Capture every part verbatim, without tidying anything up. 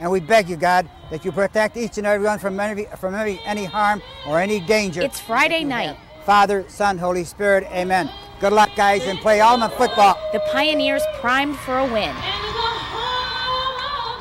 And we beg you, God, that you protect each and every one from any, from any, any harm or any danger. It's Friday night. Father, Son, Holy Spirit, amen. Good luck, guys, and play Alleman football. The Pioneers primed for a win.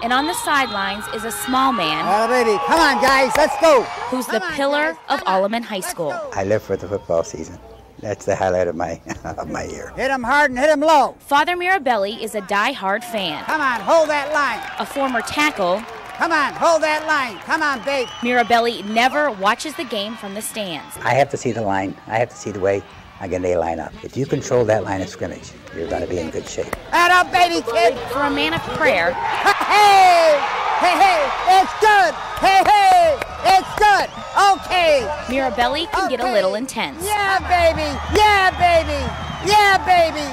And on the sidelines is a small man. All righty. Come on, guys, let's go. Who's Come the on, pillar guys. of Alleman High School. I live for the football season. That's the highlight of my of my year. Hit him hard and hit him low. Father Mirabelli is a die-hard fan. Come on, hold that line. A former tackle. Come on, hold that line. Come on, babe. Mirabelli never watches the game from the stands. I have to see the line. I have to see the way I'm going to line up. If you control that line of scrimmage, you're going to be in good shape. Add up, baby kid. For a man of prayer. Hey, hey, hey, it's good. Hey, hey, it's good. Okay. Mirabelli can okay. get a little intense. Yeah, baby. Yeah, baby. Yeah, baby.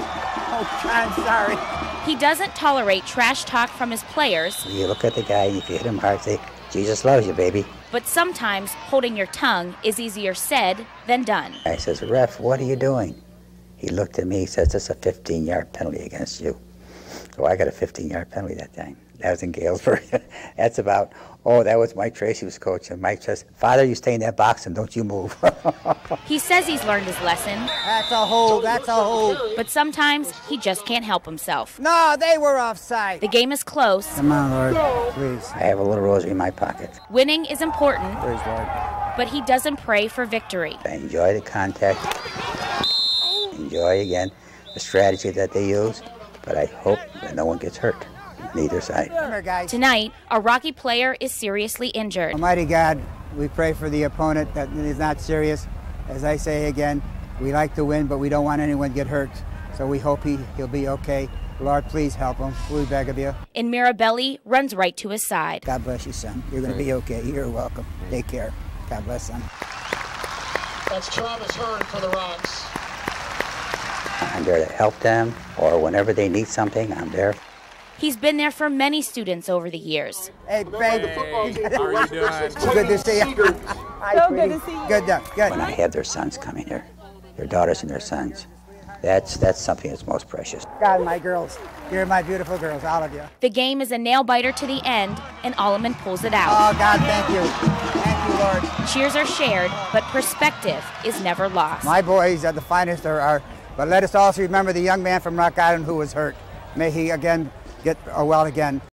Oh, God, sorry. He doesn't tolerate trash talk from his players. You look at the guy, if you hit him hard, say, Jesus loves you, baby. But sometimes holding your tongue is easier said than done. I says, ref, what are you doing? He looked at me, he says, this is a fifteen-yard penalty against you. So I got a fifteen-yard penalty that time. That was in Galesburg. That's about, oh, that was Mike Tracy was coach. And Mike says, Father, you stay in that box and don't you move. He says he's learned his lesson. That's a hold, that's a hold. But sometimes he just can't help himself. No, they were offside. The game is close. Come on, Lord, please. I have a little rosary in my pocket. Winning is important. Praise Lord. But he doesn't pray for victory. I enjoy the contact. Enjoy, again, the strategy that they use. But I hope that no one gets hurt. Neither side. Tonight, a Rocky player is seriously injured. Almighty God, we pray for the opponent that is not serious. As I say again, we like to win, but we don't want anyone to get hurt. So we hope he, he'll be okay. Lord, please help him. We beg of you. And Mirabelli runs right to his side. God bless you, son. You're going to be okay. You're welcome. Take care. God bless, son. That's Travis Hurd for the Rocks. I'm there to help them, or whenever they need something, I'm there. He's been there for many students over the years. Hey, babe. Hey, how are you doing? Good to see you. So good to see you. Good, good. When I have their sons coming here, their daughters and their sons, that's, that's something that's most precious. God, my girls. You're my beautiful girls, all of you. The game is a nail-biter to the end, and Alleman pulls it out. Oh, God, thank you. Thank you, Lord. Cheers are shared, but perspective is never lost. My boys are the finest there are, but let us also remember the young man from Rock Island who was hurt. May he, again, get well again.